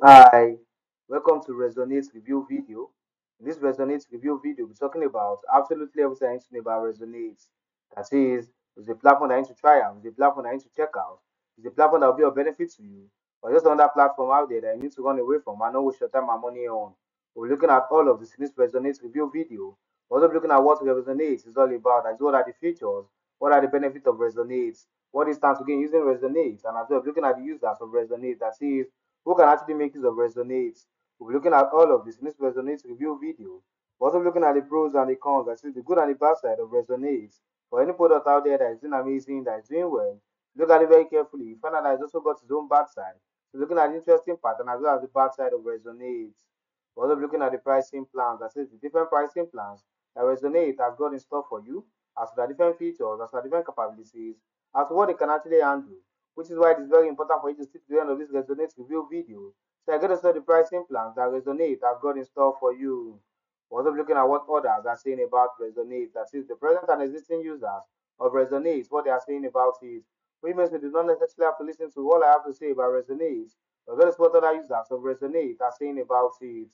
Hi, welcome to Resonate review video. In this Resonate review video, we'll be talking about absolutely everything I need to know about Resonate. That is, it's a platform that I need to try out, it's a platform that I need to check out, it's a platform that will be of benefit to you, or just another platform out there that you need to run away from and not waste your time and money on. We'll be looking at all of this in this Resonate review video. We'll also be looking at what Resonate is all about, as well as the features, what are the benefits of Resonate, what is time to gain using Resonate, and as well looking at the users of Resonate. That is, who can actually make use of Resonate. We'll be looking at all of this in this Resonate review video. We're also looking at the pros and the cons, that is the good and the bad side of Resonate. For any product out there that is doing amazing, that is doing well, look at it very carefully. You find out that it's also got its own bad side. So looking at the interesting pattern as well as the bad side of Resonate. We're also looking at the pricing plans, that is the different pricing plans that Resonate has got in store for you, as to the different features, as to the different capabilities, as to what they can actually handle. Which is why it is very important for you to stick to the end of this Resonate review video, so I get to start the pricing plans that Resonate have got in store for you. We're also looking at what others are saying about Resonate, that is the present and existing users of Resonate, what they are saying about it. Which means we do not necessarily have to listen to all I have to say about Resonate, but that is what other users of Resonate are saying about it.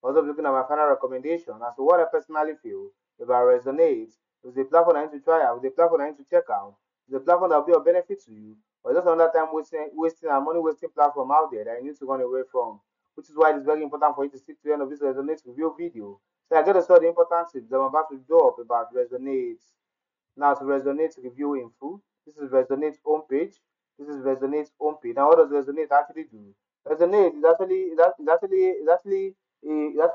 We're also looking at my final recommendation as to what I personally feel about Resonate. It's a platform I need to try out, it's a platform I need to check out, it's a platform that will be of benefit to you. Or just another time wasting and money wasting platform out there that you need to run away from, which is why it's very important for you to stick to the end of this Resonate review video, so I get to show the important tips that I'm about to drop about Resonate. Now to Resonate review in full. This is Resonate's homepage. This is Resonate's homepage. Now what does Resonate actually do? Resonate is actually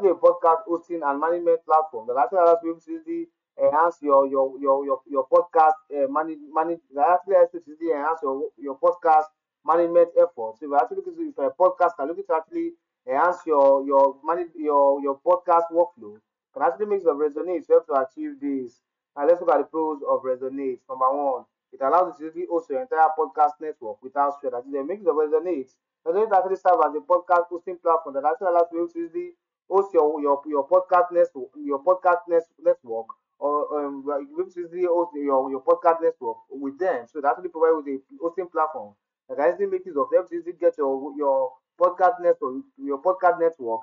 a podcast hosting and management platform that actually allows people to see enhance your podcast enhance your podcast management efforts. So if you're a podcaster looking to actually enhance your podcast workflow, can actually make some Resonate to help to achieve this. Now let's look at the pros of Resonate. Number 1, it allows you to really host your entire podcast network without stress. That is, it makes the Resonate actually serve as a podcast hosting platform that actually allows you to really host your podcast network. Your podcast network with them, so that will provide with a hosting platform that can easily make use of them to easily get your podcast network them to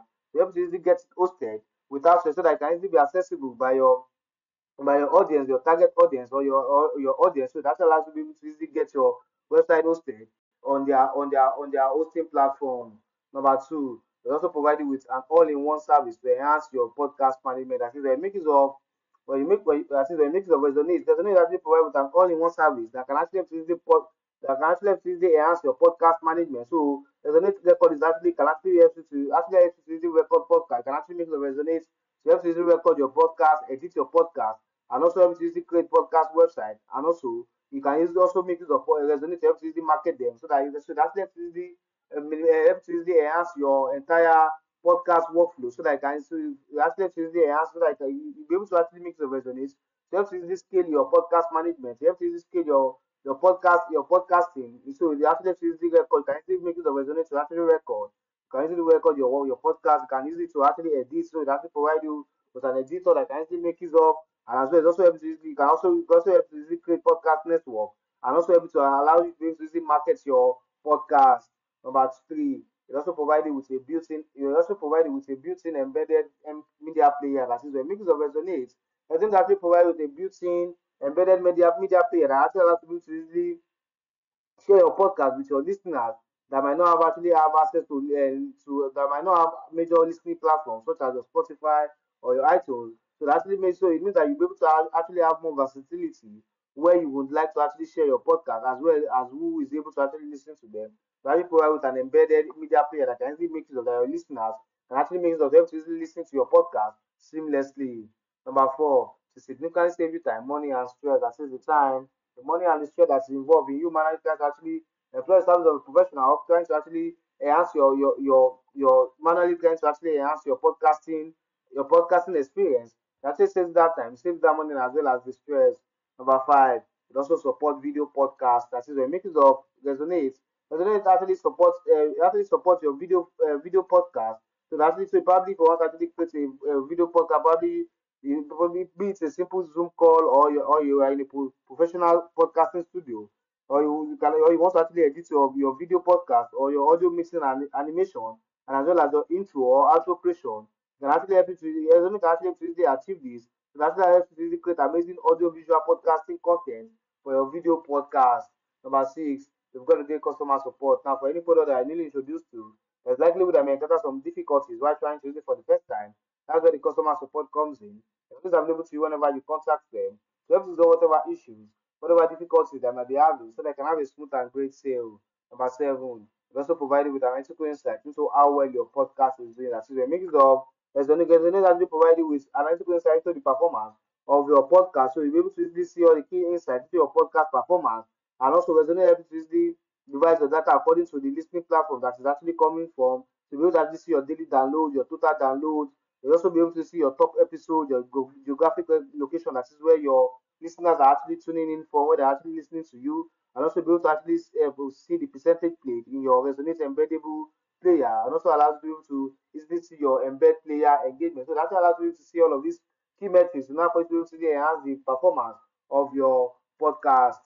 easily get hosted without stress, so that it can easily be accessible by your audience, your target audience, or your audience. So that allows you to be able to easily get your website hosted on their hosting platform. Number 2, they also provide you with an all-in-one service to enhance your podcast management. That is, they make use of Resonate actually provide with an all-in-one service that can actually enhance your podcast management. So Resonate record is actually can actually help you to record podcast, can actually make the Resonate to help you record your podcast, edit your podcast, and also help you create podcast website, and also you can also make use of Resonate to help you market them, so that helps you enhance your entire podcast workflow, so that I can you'll be able to actually make the Resonate to help you scale your podcast management, to help you scale your podcasting. So you have to record, can you make the Resonate to actually record, can you record your podcast, can use it to actually edit, so it actually provide you with an editor that can actually make use of, and as well also help you, you can also help you create podcast network, and also help to allow you to easily market your podcast. Number 3, it also provided with a built-in embedded media player. That is, the mix of Resonate, I think that actually provide with a built-in embedded media player that actually allows you to easily share your podcast with your listeners that might not have actually have access to that might not have major listening platforms such as your Spotify or your iTunes. So that actually makes sure it means that you'll be able to actually have more versatility where you would like to actually share your podcast, as well as who is able to actually listen to them. So you provide with an embedded media player that can actually make use of your listeners and actually make use of them to easily listen to your podcast seamlessly. Number 4, to significantly save you time, money, and stress. That saves the time, the money, and the stress that's involved in you managing to actually employ service of a professional trying to actually enhance your manually trying to actually enhance your podcasting experience. That saves that time, saves that money, as well as the stress. Number 5, it also supports video podcasts. That is, when make use of Resonate. Resonate actually supports your video podcast. So actually, probably for us actually create a video podcast, probably be it a simple Zoom call, or you are in a professional podcasting studio, or you want to actually edit your video podcast or your audio mixing and animation. and as well as your intro or outro creation, can actually help you to Resonate can actually help you to achieve this. It can actually help you to create amazing audio visual podcasting content for your video podcast. Number 6, you've got to get customer support. Now, for any product that I newly introduced to, there's likelihood I may encounter some difficulties while trying to use it for the first time. That's where the customer support comes in. They're available to you whenever you contact them to help resolve whatever issues, whatever difficulties they might be having, so they can have a smooth and great sale. Number 7, you're also provided with an article insight into how well your podcast is doing. As you mix it up, Resonate actually provide you with an article insight into the performance of your podcast, so you'll be able to easily see all the key insights into your podcast performance. And also, Resonate helps you easily divide your data according to the listening platform that is actually coming from. So you'll be able to see your daily download, your total download. You'll also be able to see your top episode, your geographic location, that is where your listeners are actually tuning in from, where they're actually listening to you. And also be able to actually see the percentage played in your Resonate embeddable player, and also allows you to easily see your embed player engagement. So that allows you to see all of these key metrics in order for you to enhance the performance of your podcast.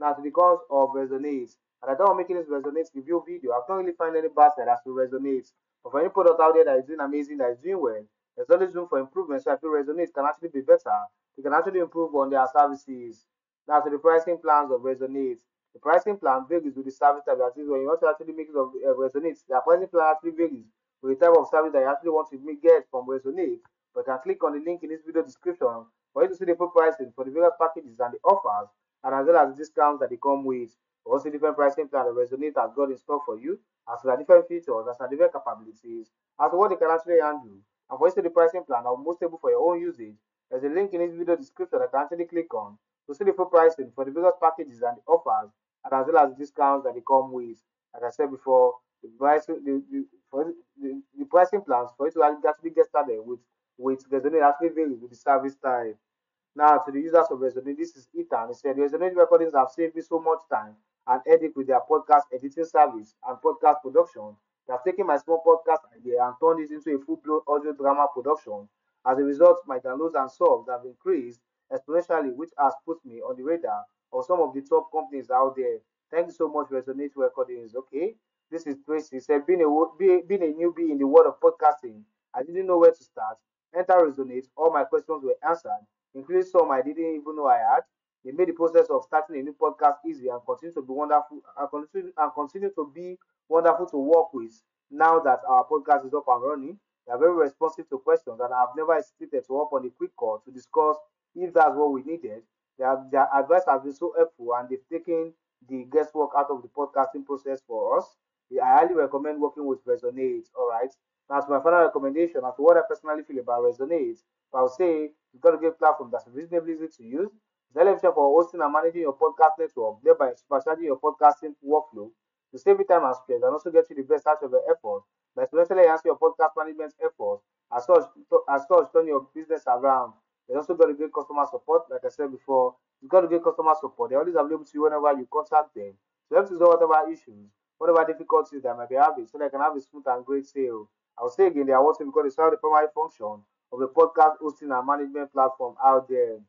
Now, because of Resonate, and I don't want to make this Resonate review video, I've not really found any bastard that has to Resonate. But for any product out there that is doing amazing, that is doing well, there's always room for improvement. So I feel Resonate can actually be better. You can actually improve on their services. Now, to the pricing plans of Resonate. The pricing plan varies with the service type. That is, when you want to actually make it of Resonate, the pricing plan actually varies with the type of service that you actually want to get from Resonate. But you can click on the link in this video description for you to see the full pricing for the various packages and the offers, and as well as discounts that they come with. Also, different pricing plans that Resonate has got in store for you, as well as different features, as well as different capabilities, as well as what they can actually handle. And for you to see the pricing plan that's most stable for your own usage, there's a link in this video description that you can actually click on to see the full pricing for the various packages and the offers, and as well as discounts that they come with. As I said before, the pricing plans for you to actually get started with Resonate actually varies with the service type. Now, to the users of Resonate, this is Ethan. He said, Resonate recordings have saved me so much time and headache with their podcast editing service and podcast production. They have taken my small podcast idea and turned it into a full-blown audio drama production. As a result, my downloads and subs have increased exponentially, which has put me on the radar of some of the top companies out there. Thank you so much, Resonate Recordings. Okay, this is Tracy. He said, being a newbie in the world of podcasting, I didn't know where to start. Enter Resonate. All my questions were answered, including some I didn't even know I had. They made the process of starting a new podcast easy and continue to be wonderful to work with. Now that our podcast is up and running, they are very responsive to questions, and I have never hesitated to hop on a quick call to discuss if that's what we needed. Their advice has been so helpful, and they've taken the guesswork out of the podcasting process for us. I highly recommend working with Resonate. All right. As my final recommendation, as to what I personally feel about Resonate, I would say you've got to get a platform that's reasonably easy to use. It's beneficial for hosting and managing your podcast network, thereby supercharging your podcasting workflow to save you time and stress, and also get you the best out of your effort by especially enhancing your podcast management efforts. As such, turn your business around. You've also got to get customer support. Like I said before, you've got to get customer support. They're always available to you whenever you contact them to help resolve whatever issues, whatever difficulties they might be having, so they can have a smooth and great sale. I'll say again, they are what we call the primary function of the podcast hosting and management platform out there.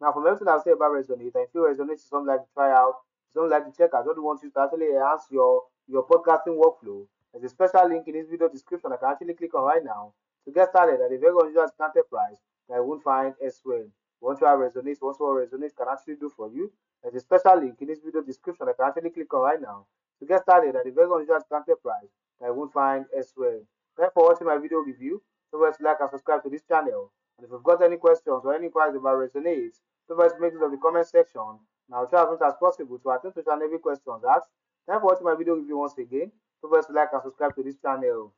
Now, from everything I've said about Resonate, I feel Resonate is something like to try out, something like to check out. I don't want you to actually enhance your podcasting workflow. There's a special link in this video description I can actually click on right now to get started at a very unusual discounted price that you won't find elsewhere. Once you have Resonate, once what Resonate can actually do for you, there's a special link in this video description I can actually click on right now to get started at a very unusual discounted price that you won't find elsewhere. Thanks for watching my video review. Don't forget to like and subscribe to this channel. And if you've got any questions or any inquiries about Resonate, don't forget to make it in the comment section. And I'll try as much as possible to attend to each and every question asked. Thanks for watching my video review once again. Don't forget to like and subscribe to this channel.